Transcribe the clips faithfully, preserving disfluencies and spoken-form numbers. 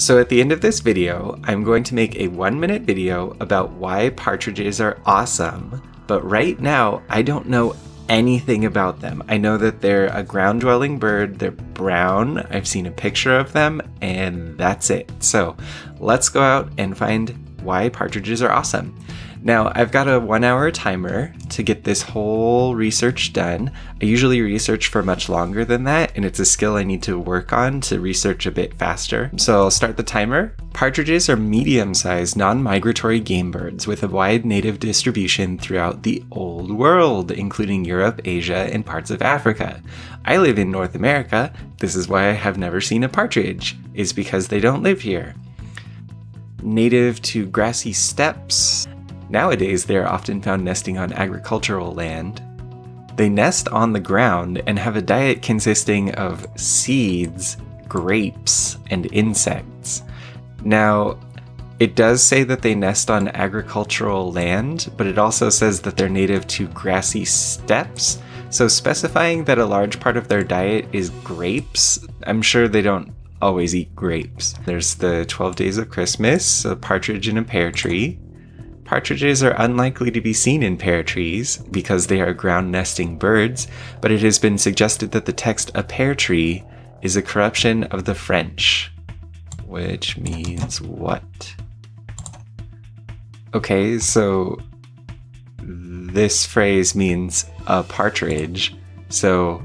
So at the end of this video, I'm going to make a one minute video about why partridges are awesome, but right now I don't know anything about them. I know that they're a ground dwelling bird, they're brown, I've seen a picture of them, and that's it. So let's go out and find why partridges are awesome. Now, I've got a one hour timer to get this whole research done. I usually research for much longer than that, and it's a skill I need to work on to research a bit faster. So I'll start the timer. Partridges are medium-sized non-migratory game birds with a wide native distribution throughout the Old World, including Europe, Asia, and parts of Africa. I live in North America. This is why I have never seen a partridge, is because they don't live here. Native to grassy steppes. Nowadays, they are often found nesting on agricultural land. They nest on the ground and have a diet consisting of seeds, grapes, and insects. Now, it does say that they nest on agricultural land, but it also says that they're native to grassy steppes. So specifying that a large part of their diet is grapes, I'm sure they don't always eat grapes. There's the twelve Days of Christmas, a partridge in a pear tree. Partridges are unlikely to be seen in pear trees because they are ground nesting birds, but it has been suggested that the text "a pear tree" is a corruption of the French. Which means what? Okay, so this phrase means a partridge. So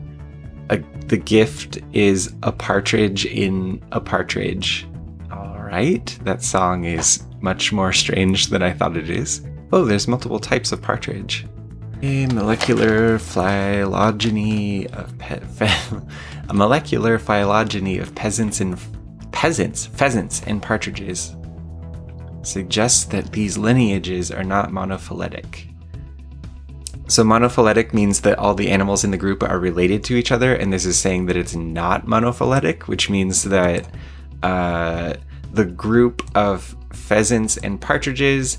a, the gift is a partridge in a partridge. All right, that song is much more strange than I thought it is. Oh, there's multiple types of partridge. A molecular phylogeny of pe a molecular phylogeny of peasants and peasants, pheasants and partridges suggests that these lineages are not monophyletic. So monophyletic means that all the animals in the group are related to each other, and this is saying that it's not monophyletic, which means that uh, the group of pheasants and partridges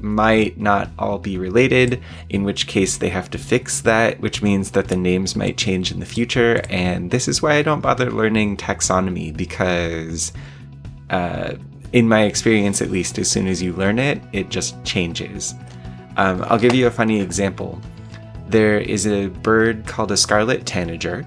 might not all be related, in which case they have to fix that, which means that the names might change in the future. And this is why I don't bother learning taxonomy, because uh, in my experience, at least, as soon as you learn it, it just changes. Um, I'll give you a funny example. There is a bird called a scarlet tanager,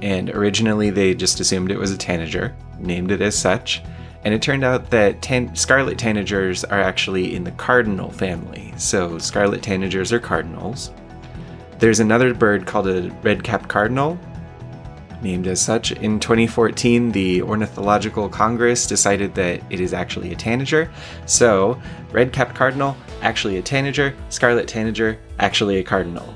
and originally they just assumed it was a tanager, named it as such. And it turned out that tan scarlet tanagers are actually in the cardinal family. So scarlet tanagers are cardinals. There's another bird called a red-capped cardinal, named as such. In twenty fourteen, the Ornithological Congress decided that it is actually a tanager. So red-capped cardinal, actually a tanager, scarlet tanager, actually a cardinal.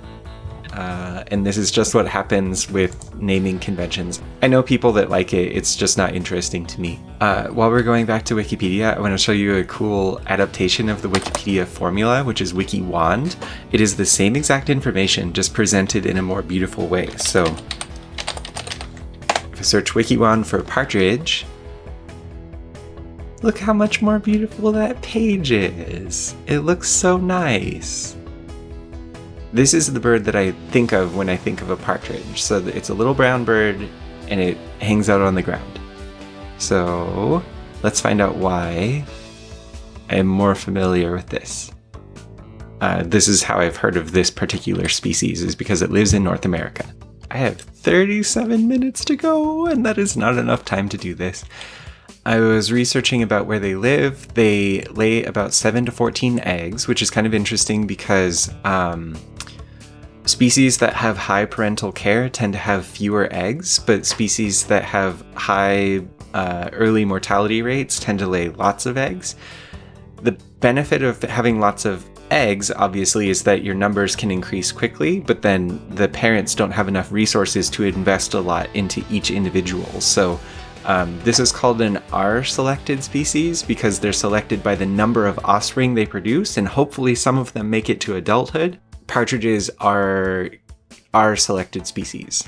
Uh, and this is just what happens with naming conventions. I know people that like it, it's just not interesting to me. Uh, while we're going back to Wikipedia, I want to show you a cool adaptation of the Wikipedia formula, which is WikiWand. It is the same exact information, just presented in a more beautiful way. So if I search WikiWand for partridge, look how much more beautiful that page is. It looks so nice. This is the bird that I think of when I think of a partridge. So it's a little brown bird and it hangs out on the ground. So let's find out why I'm more familiar with this. Uh, this is how I've heard of this particular species, is because it lives in North America. I have thirty-seven minutes to go, and that is not enough time to do this. I was researching about where they live. They lay about seven to fourteen eggs, which is kind of interesting because um, species that have high parental care tend to have fewer eggs, but species that have high uh, early mortality rates tend to lay lots of eggs. The benefit of having lots of eggs, obviously, is that your numbers can increase quickly, but then the parents don't have enough resources to invest a lot into each individual. So Um, this is called an R-selected species because they're selected by the number of offspring they produce, and hopefully some of them make it to adulthood. Partridges are R-selected species.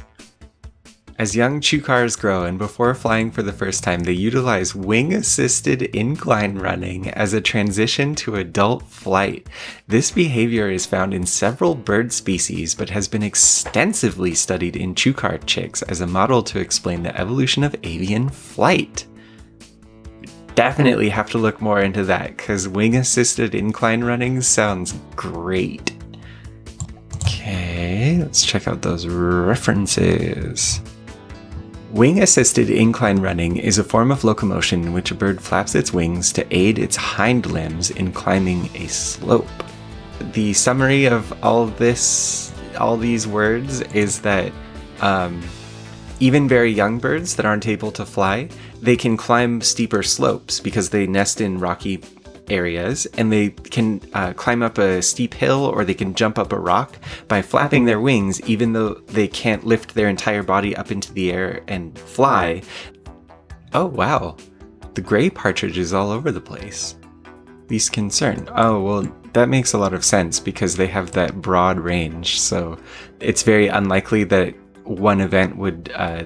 As young chukars grow and before flying for the first time, they utilize wing-assisted incline running as a transition to adult flight. This behavior is found in several bird species, but has been extensively studied in chukar chicks as a model to explain the evolution of avian flight. definitely have to look more into that, because wing-assisted incline running sounds great. Okay, let's check out those references. Wing-assisted incline running is a form of locomotion in which a bird flaps its wings to aid its hind limbs in climbing a slope. The summary of all this, all these words is that um, even very young birds that aren't able to fly, they can climb steeper slopes because they nest in rocky areas, and they can uh, climb up a steep hill, or they can jump up a rock by flapping their wings, even though they can't lift their entire body up into the air and fly. Oh wow, the gray partridge is all over the place. Least concern. Oh well, that makes a lot of sense because they have that broad range, so it's very unlikely that one event would uh,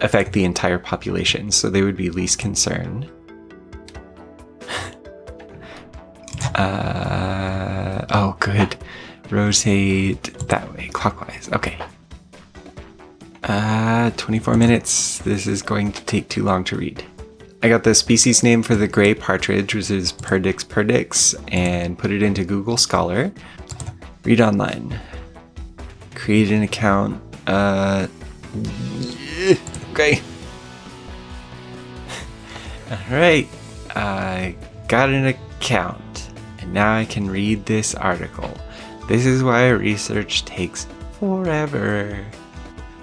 affect the entire population, so they would be least concerned. Uh, oh, good. Rotate that way, clockwise. Okay. Uh, twenty-four minutes. This is going to take too long to read. I got the species name for the gray partridge, which is Perdix Perdix, and put it into Google Scholar. Read online. Create an account. Uh, okay. Alright. I got an account. And now I can read this article. This is why research takes forever.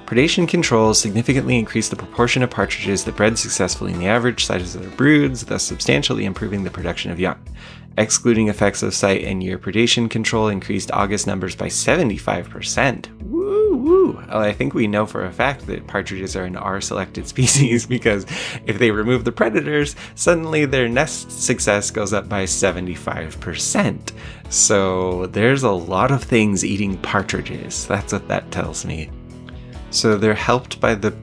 Predation controls significantly increase the proportion of partridges that bred successfully in the average size of their broods, thus substantially improving the production of young. Excluding effects of site and year, predation control increased August numbers by seventy-five percent. Woo-woo! Well, I think we know for a fact that partridges are an R-selected species because if they remove the predators, suddenly their nest success goes up by seventy-five percent. So there's a lot of things eating partridges. That's what that tells me. So they're helped by the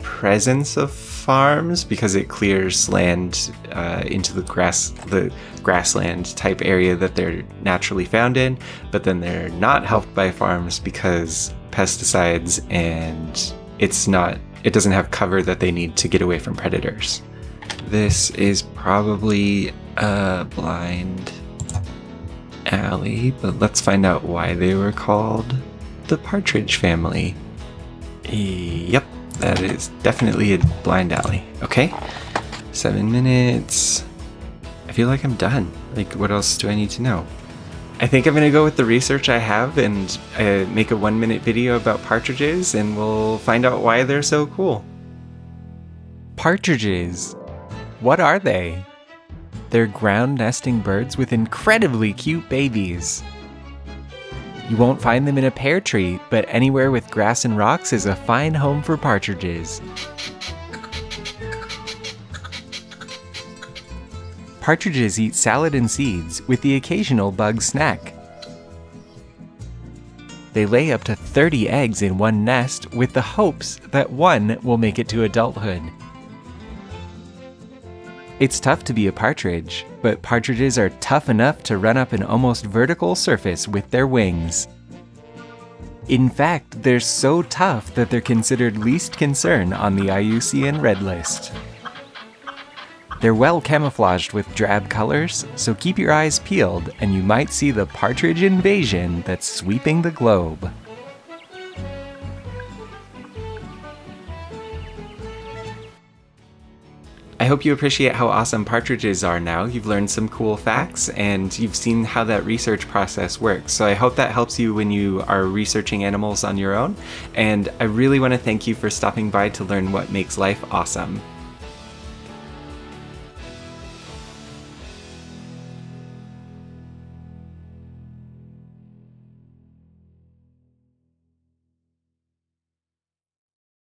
presence of farms because it clears land uh, into the grass, the grassland type area that they're naturally found in. But then they're not helped by farms because pesticides, and it's not, it doesn't have cover that they need to get away from predators. This is probably a blind alley, but let's find out why they were called the Partridge Family. Yep, that is definitely a blind alley. Okay, seven minutes. I feel like I'm done. Like, what else do I need to know? I think I'm gonna go with the research I have and uh, make a one minute video about partridges, and we'll find out why they're so cool. Partridges, what are they? They're ground nesting birds with incredibly cute babies. You won't find them in a pear tree, but anywhere with grass and rocks is a fine home for partridges. Partridges eat salad and seeds, with the occasional bug snack. They lay up to thirty eggs in one nest, with the hopes that one will make it to adulthood. It's tough to be a partridge, but partridges are tough enough to run up an almost vertical surface with their wings. In fact, they're so tough that they're considered least concern on the I U C N Red List. They're well camouflaged with drab colors, so keep your eyes peeled and you might see the partridge invasion that's sweeping the globe. I hope you appreciate how awesome partridges are now. You've learned some cool facts and you've seen how that research process works. So I hope that helps you when you are researching animals on your own. And I really want to thank you for stopping by to learn what makes life awesome.